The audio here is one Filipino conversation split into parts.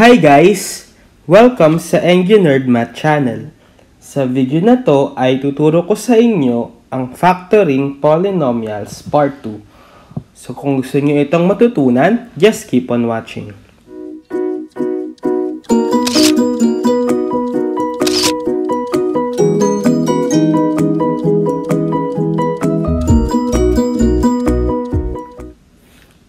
Hi guys! Welcome sa Enginerd Math Channel. Sa video na to ay tuturo ko sa inyo ang Factoring Polynomials Part 2. So kung gusto niyo itong matutunan, just keep on watching.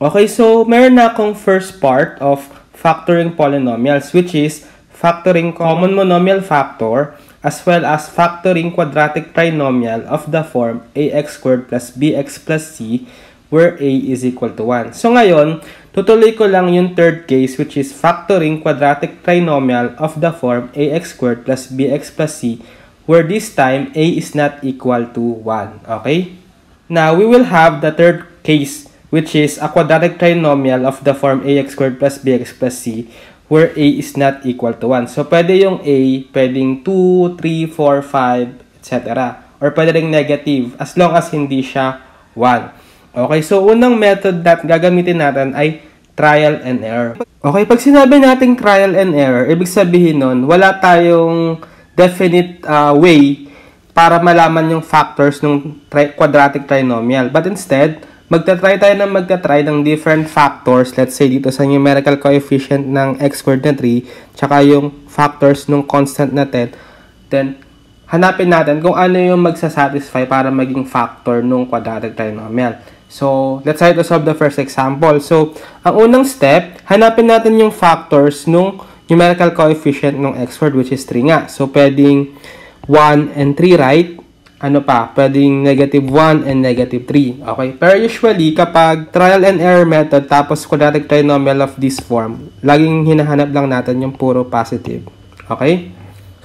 Okay, so meron na akong first part of factoring polynomials, which is factoring common monomial factor as well as factoring quadratic trinomial of the form ax squared plus bx plus c where a is equal to 1. So ngayon, tutuloy ko lang yung third case, which is factoring quadratic trinomial of the form ax squared plus bx plus c where this time a is not equal to 1. Okay? Now, we will have the third case, which is a quadratic trinomial of the form ax squared plus bx plus c where a is not equal to 1. So, pwede yung a, pwedeng 2, 3, 4, 5, etc. Or pwede rin negative as long as hindi siya 1. Okay, so unang method that gagamitin natin ay trial and error. Okay, pag sinabi natin trial and error, ibig sabihin nun, wala tayong definite way para malaman yung factors ng quadratic trinomial. But instead, magta-try tayo ng different factors, let's say dito sa numerical coefficient ng x squared na 3, tsaka yung factors ng constant na 10. Then, hanapin natin kung ano yung magsasatisfy para maging factor ng quadratic trinomial. So, let's try to solve the first example. So, ang unang step, hanapin natin yung factors ng numerical coefficient ng x squared, which is 3 nga. So, pwedeng 1 and 3, right? Ano pa, pwedeng negative 1 and negative 3. Okay? Pero usually, kapag trial and error method, tapos quadratic trinomial of this form, laging hinahanap lang natin yung puro positive. Okay?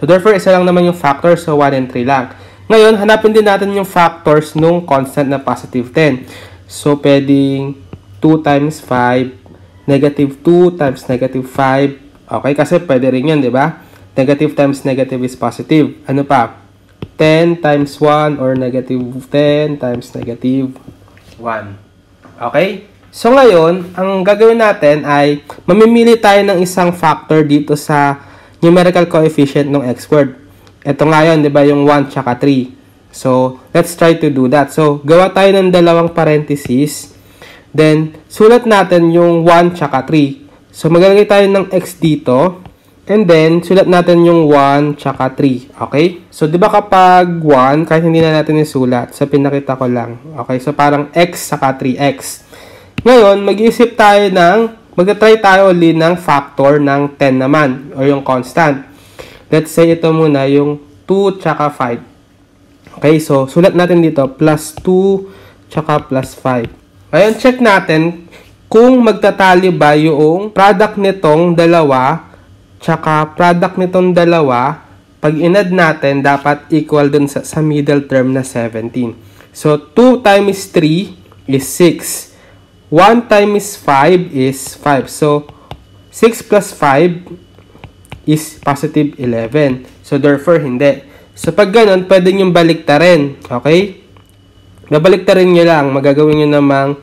So, therefore, isa lang naman yung factors, so 1 and 3 lang. Ngayon, hanapin din natin yung factors nung constant na positive 10. So, pwedeng 2 times 5, negative 2 times negative 5. Okay? Kasi pwede rin yun, di ba? Negative times negative is positive. Ano pa? 10 times 1 or negative 10 times negative 1. Okay? So, ngayon, ang gagawin natin ay mamimili tayo ng isang factor dito sa numerical coefficient ng x squared. Ito nga yun, di ba? Yung 1 tsaka 3. So, let's try to do that. So, gawa tayo ng dalawang parenthesis. Then, sulat natin yung 1 tsaka 3. So, maglagay tayo ng x dito. And then, sulat natin yung 1 tsaka 3. Okay? So, di ba kapag 1, kahit hindi na natin isulat, so pinakita ko lang. Okay? So, parang x tsaka 3x. Ngayon, mag-iisip tayo ng, mag-try tayo ulit ng factor ng 10 naman, o yung constant. Let's say ito muna, yung 2 tsaka 5. Okay? So, sulat natin dito, plus 2 tsaka plus 5. Ngayon, check natin kung magtatali ba yung product nitong dalawa tsaka product nitong dalawa, pag inad natin, dapat equal dun sa middle term na 17. So, 2 times 3 is 6. 1 times 5 is 5. So, 6 plus 5 is positive 11. So, therefore, hindi. So, pag ganun, pwede nyo baliktarin. Okay? Babaliktarin nyo lang. Magagawin nyo namang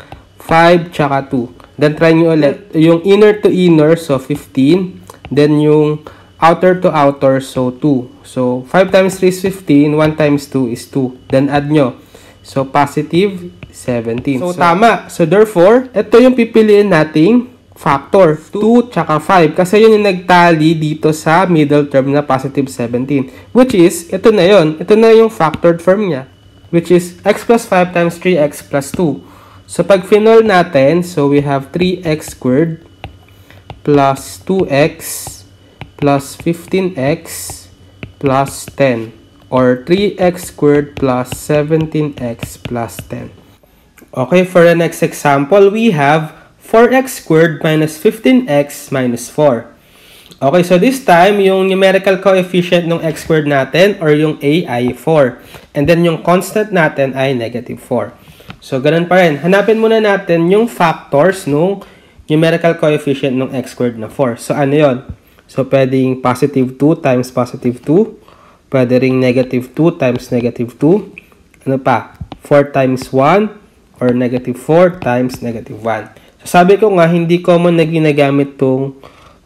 5 tsaka 2. Then, try nyo ulit. Yung inner to inner, so 15. Then, yung outer to outer, so 2. So, 5 times 3 is 15. 1 times 2 is 2. Then, add nyo. So, positive 17. So, tama. So, therefore, ito yung pipiliin nating factor. 2 tsaka 5. Kasi yun yung nagtali dito sa middle term na positive 17. Which is, ito na yun. Ito na yung factored form niya. Which is, x plus 5 times 3x plus 2. So, pag final natin, so we have 3x squared plus 2x plus 15x plus 10 or 3x squared plus 17x plus 10. Okay, for the next example, we have 4x squared minus 15x minus 4. Okay, so this time, yung numerical coefficient ng x squared natin or yung a ay 4. And then yung constant natin ay negative 4. So, ganun pa rin. Hanapin muna natin yung factors nung numerical coefficient ng x squared na 4. So, ano yun? So, pwedeng positive 2 times positive 2. Pwede ring negative 2 times negative 2. Ano pa? 4 times 1 or negative 4 times negative 1. So, sabi ko nga, hindi common na ginagamit tong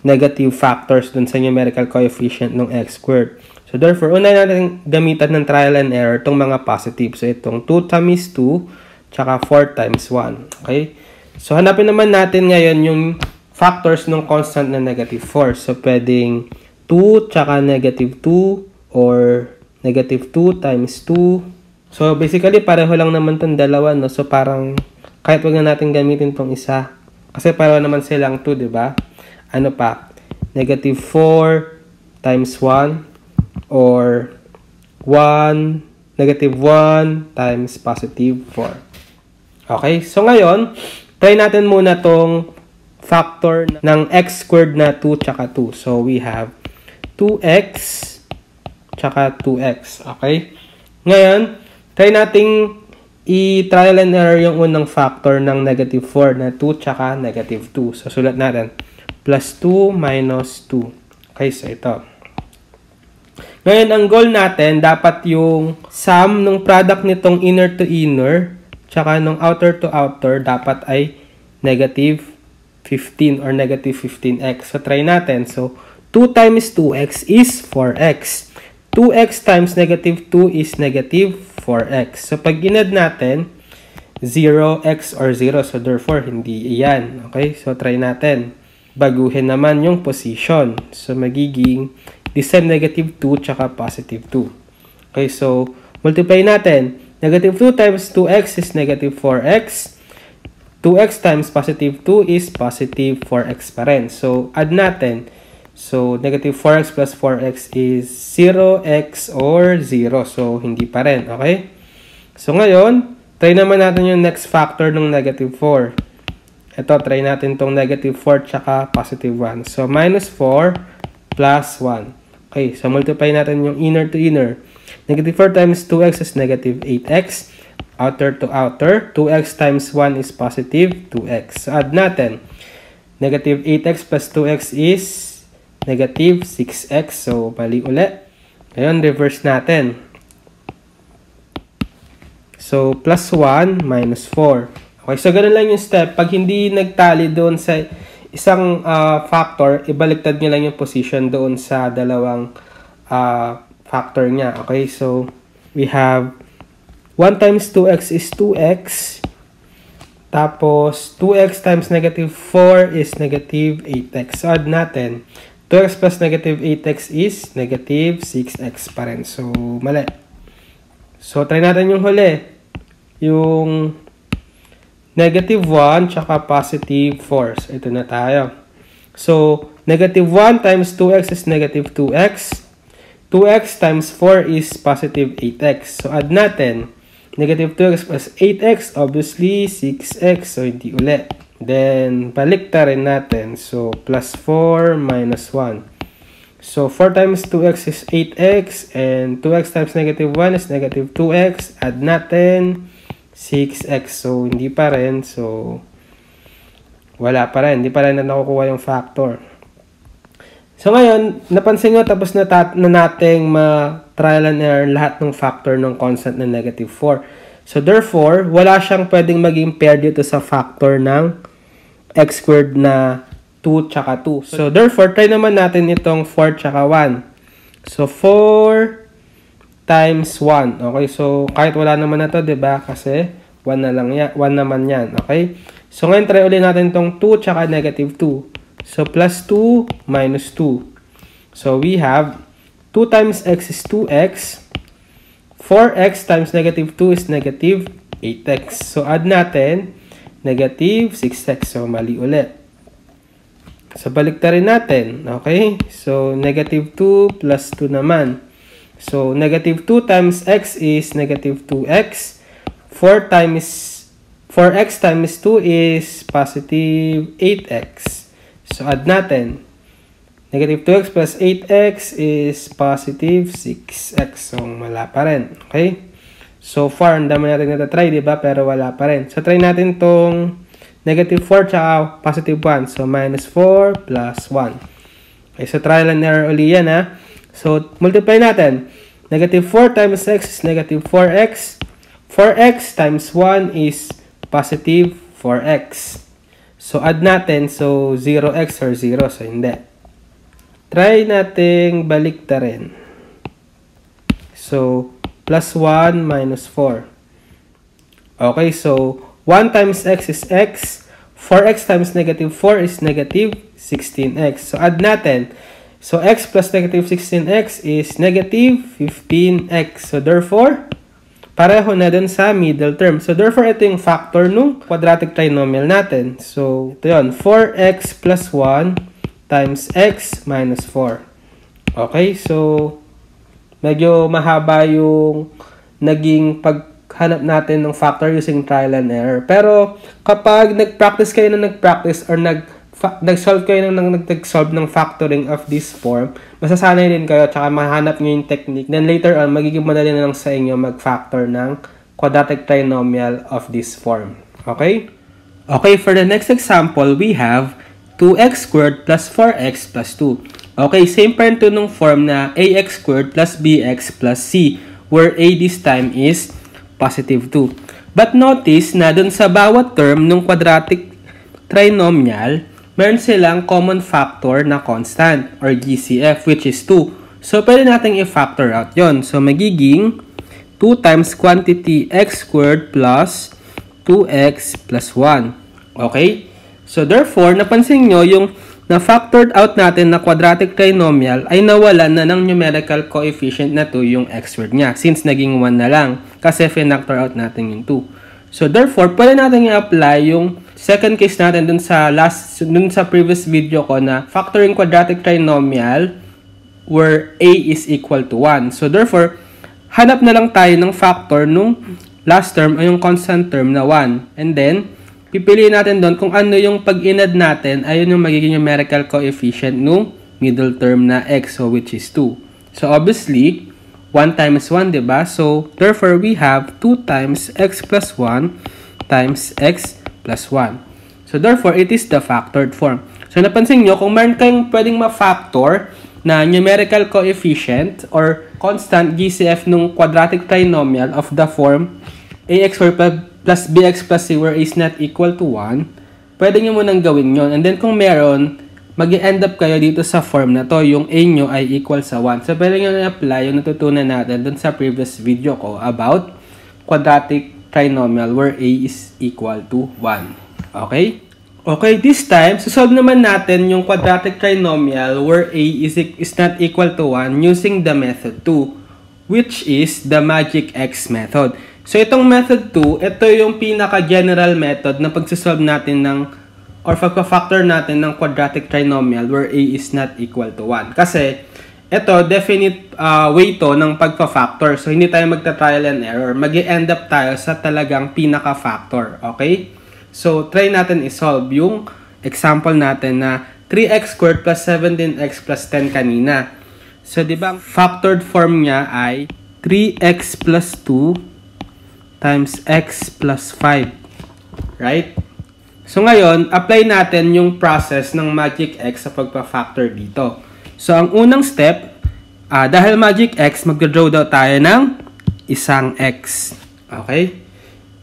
negative factors dun sa numerical coefficient ng x squared. So, therefore, una natin gamitan ng trial and error itong mga positive. So, itong 2 times 2, tsaka 4 times 1. Okay? So, hanapin naman natin ngayon yung factors ng constant na negative 4. So, pwedeng 2, tsaka negative 2, or negative 2 times 2. So, basically, pareho lang naman itong dalawa, no? So, parang, kahit wag na natin gamitin itong isa. Kasi pareho naman silang 2, diba? Ano pa? Negative 4 times 1. Or 1, negative 1 times positive 4. Okay? So, ngayon, try natin muna tong factor ng x squared na 2 tsaka 2. So, we have 2x tsaka 2x. Okay? Ngayon, try natin i-trial and error yung unang factor ng negative 4 na 2 tsaka negative 2. So, sulat natin. Plus 2 minus 2. Okay? So, ito. Ngayon, ang goal natin, dapat yung sum ng product nitong inner to inner, tsaka nung outer to outer, dapat ay negative 15 or negative 15x. So, try natin. So, 2 times 2x is 4x. 2x times negative 2 is negative 4x. So, pag inad natin, 0x or 0. So, therefore, hindi iyan. Okay? So, try natin. Baguhin naman yung position. So, magiging this time, negative 2 tsaka positive 2. Okay, so, multiply natin. Negative 2 times 2x is negative 4x. 2x times positive 2 is positive 4x pa rin. So, add natin. So, negative 4x plus 4x is 0x or 0. So, hindi pa rin. Okay? So, ngayon, try naman natin yung next factor ng negative 4. Ito, try natin tong negative 4 tsaka positive 1. So, minus 4 plus 1. Okay, so multiply natin yung inner to inner. Negative 4 times 2x is negative 8x. Outer to outer, 2x times 1 is positive 2x. So, add natin. Negative 8x plus 2x is negative 6x. So, bali ulit. Ngayon, reverse natin. So, plus 1 minus 4. Okay, so ganun lang yung step. Pag hindi nagtali doon sa isang factor, ibaliktad nyo lang yung position doon sa dalawang factor niya. Okay, so we have 1 times 2x is 2x. Tapos, 2x times negative 4 is negative 8x. So, add natin. 2x plus negative 8x is negative 6x pa rin. So, mali. So, try natin yung huli. Yung negative 1 tsaka positive 4. So, ito na tayo. So, negative 1 times 2x is negative 2x. 2x times 4 is positive 8x. So, add natin. Negative 2x plus 8x, obviously, 6x. So, hindi ulit. Then, baliktarin natin. So, plus 4 minus 1. So, 4 times 2x is 8x. And 2x times negative 1 is negative 2x. Add natin. 6x. So, hindi pa rin. So, wala pa rin. Hindi pa rin na nakukuha yung factor. So, ngayon, napansin nyo, tapos na nating ma-trial and error lahat ng factor ng constant na negative 4. So, therefore, wala siyang pwedeng maging pair dito sa factor ng x squared na 2 tsaka 2. So, therefore, try naman natin itong 4 tsaka 1. So, 4 times 1. Okay, so kahit wala naman na to, diba? Kasi 1 na lang yan, 1 naman yan. Okay, so ngayon try ulit natin tong 2 tsaka negative 2. So plus 2 minus 2. So we have 2 times x is 2x. 4x times negative 2 is negative 8x. So add natin negative 6x. So mali ulit. So baliktarin natin. Okay, so negative 2 plus 2 naman. So, negative 2 times x is negative 2x. 4x times 2 is positive 8x. So, add natin. Negative 2x plus 8x is positive 6x. So, wala pa rin. Okay? So far, ang dami natin natatry, diba? Pero wala pa rin. So, try natin tong negative 4 tsaka positive 1. So, minus 4 plus 1. Okay, so, trial and error uli yan, ha? So, multiply natin. Negative 4 times x is negative 4x. 4x times 1 is positive 4x. So, add natin. So, 0x or 0. So, hindi. try nating baliktarin. So, plus 1 minus 4. Okay, so 1 times x is x. 4x times negative 4 is negative 16x. So, add natin. So, x plus negative 16x is negative 15x. So, therefore, pareho na dun sa middle term. So, therefore, ito yung factor nung quadratic trinomial natin. So, ito yun. 4x plus 1 times x minus 4. Okay? So, medyo mahaba yung naging paghanap natin ng factor using trial and error. Pero, kapag nag-practice kayo na nag-practice or nag-solve kayo ng nag-solve ng factoring of this form, masasanay din kayo tsaka mahanap nyo yung technique. Then later on, magiging madali na lang sa inyo mag-factor ng quadratic trinomial of this form. Okay? Okay, for the next example, we have 2x squared plus 4x plus 2. Okay, same pa rin to nung form na ax squared plus bx plus c, where a this time is positive 2. But notice na dun sa bawat term nung quadratic trinomial, meron silang common factor na constant or GCF, which is 2. So, pwede natin i-factor out yon. So, magiging 2 times quantity x squared plus 2x plus 1. Okay? So, therefore, napansin nyo yung na-factored out natin na quadratic trinomial ay nawalan na ng numerical coefficient na 2 yung x squared niya, since naging 1 na lang kasi finactor out natin yung 2. So, therefore, pwede natin i-apply yung second case natin dun sa previous video ko na factoring quadratic trinomial where a is equal to 1. So, therefore, hanap na lang tayo ng factor nung last term o yung constant term na 1. And then, pipiliin natin dun kung ano yung pag-inad natin, ayun yung magiging numerical coefficient nung middle term na x, so which is 2. So, obviously, 1 times 1, diba? So, therefore, we have 2 times x plus 1 times x plus 1. So, therefore, it is the factored form. So, napansin nyo, kung meron kayong pwedeng ma-factor na numerical coefficient or constant GCF nung quadratic trinomial of the form ax plus bx plus c where a is not equal to 1, pwede nyo munang gawin yon. And then, kung meron, mag-end up kayo dito sa form na to, yung a nyo ay equal sa 1. So, pwede nyo na-apply yung natutunan natin dun sa previous video ko about quadratic trinomial where a is equal to 1. Okay? Okay, this time, susolve naman natin yung quadratic trinomial where a is not equal to 1 using the method 2, which is the magic x method. So, itong method 2, ito yung pinaka-general method na pagsusolve natin ng or pagpa-factor natin ng quadratic trinomial where a is not equal to 1. Kasi, ito, definite way to ng pagpa-factor. So, hindi tayo magta-trial and error. Mag-end up tayo sa talagang pinaka-factor. Okay? So, try natin isolve yung example natin na 3x squared plus 17x plus 10 kanina. So, di ba, factored form niya ay 3x plus 2 times x plus 5. Right? So, ngayon, apply natin yung process ng magic x sa pagpa-factor dito. So, ang unang step, dahil magic x, mag-draw daw tayo ng isang x. Okay?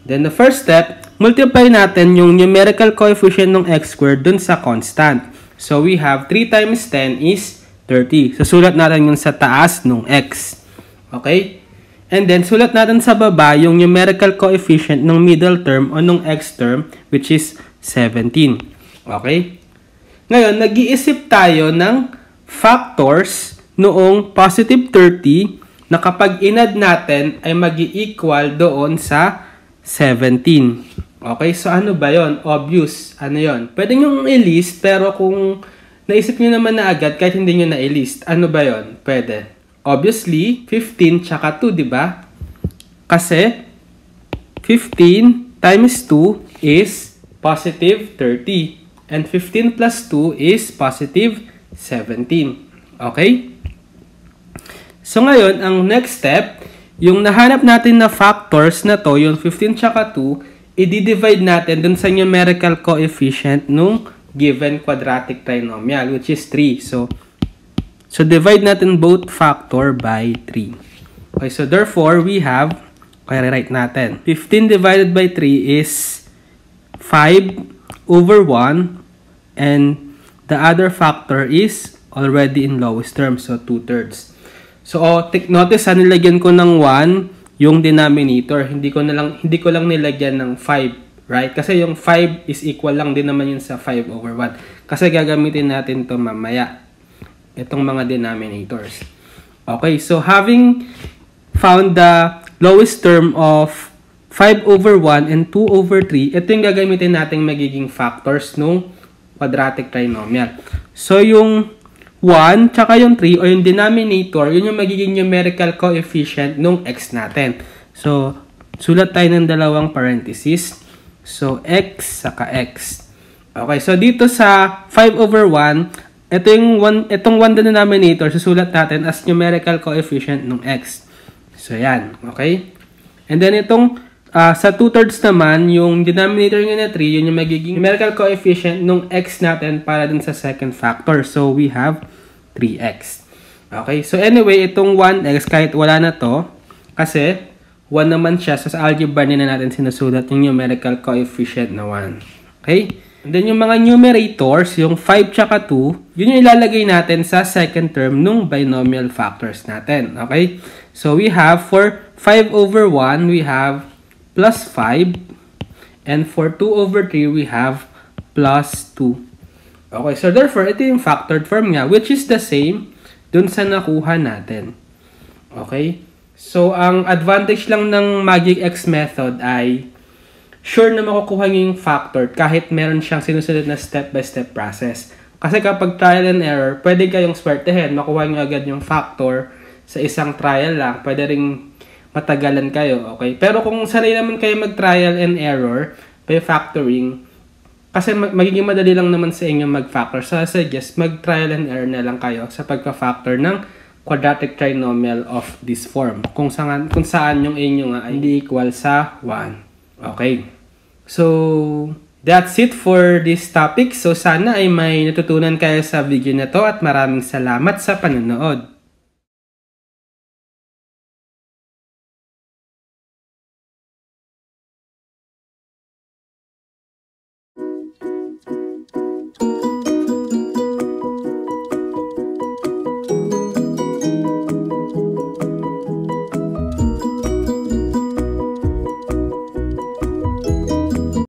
Then, the first step, multiply natin yung numerical coefficient ng x squared dun sa constant. So, we have 3 times 10 is 30. So, sulat natin yung sa taas ng x. Okay? And then, sulat natin sa baba yung numerical coefficient ng middle term o ng x term, which is 17. Okay? Ngayon, nag-iisip tayo ng factors noong positive 30 na kapag inad natin ay mag-i-equal doon sa 17. Okay? So, ano ba yon? Obvious. Ano yon? Pwede nyo i-list, pero kung naisip nyo naman na agad kahit hindi nyo na-i-list, ano ba yon? Pwede. Obviously, 15 tsaka 2, diba? Kasi, 15 times 2 is positive 30. And 15 plus 2 is positive 17. Okay? So, ngayon, ang next step, yung nahanap natin na factors na to, yung 15 tsaka 2, i-divide natin dun sa numerical coefficient nung given quadratic trinomial, which is 3. So, divide natin both factor by 3. Okay, so therefore, we have, okay, rewrite natin. 15 divided by 3 is 5 over 1 and the other factor is already in lowest term, so 2/3. So take notice ha, nilagyan ko ng 1 yung denominator, hindi ko lang nilagyan ng 5, right? Kasi yung 5 is equal lang din naman yun sa 5/1 kasi gagamitin natin to mamaya, itong mga denominators. Okay, so having found the lowest term of 5/1 and 2/3, ito yung gagamitin natin magiging factors nung quadratic trinomial. So, yung 1 tsaka yung 3 o yung denominator, yun yung magiging numerical coefficient nung x natin. So, sulat tayo ng dalawang parenthesis. So, x saka x. Okay, so dito sa 5/1, ito yung itong 1 denominator, susulat natin as numerical coefficient nung x. So, yan. Okay? And then, itong sa 2/3 naman, yung denominator nga na 3, yun yung magiging numerical coefficient nung x natin para dun sa second factor. So, we have 3x. Okay? So, anyway, itong 1x, kahit wala na to, kasi 1 naman siya. So, sa algebra nila natin sinusulat yung numerical coefficient na 1. Okay? And then, yung mga numerators, yung 5 tsaka 2, yun yung ilalagay natin sa second term nung binomial factors natin. Okay? So, we have for 5/1, we have plus 5, and for 2/3 we have plus 2. Okay, so therefore ito yung factored form niya, which is the same dun sa nakuha natin. Okay, so ang advantage lang ng magic x method ay sure na makukuha niyo yung factored kahit meron siyang sinusunod na step by step process, kasi kapag trial and error pwede kayong swertehin, makuha niyo agad yung factor sa isang trial lang, pwede ring matagalan kayo, okay? Pero kung sanay naman kayo mag-trial and error by factoring, kasi magiging madali lang naman sa inyo mag-factor. So, I suggest mag-trial and error na lang kayo sa pagka-factor ng quadratic trinomial of this form, kung saan yung inyo nga ay hindi equal sa 1. Okay. So, that's it for this topic. So, sana ay may natutunan kayo sa video na to at maraming salamat sa panonood.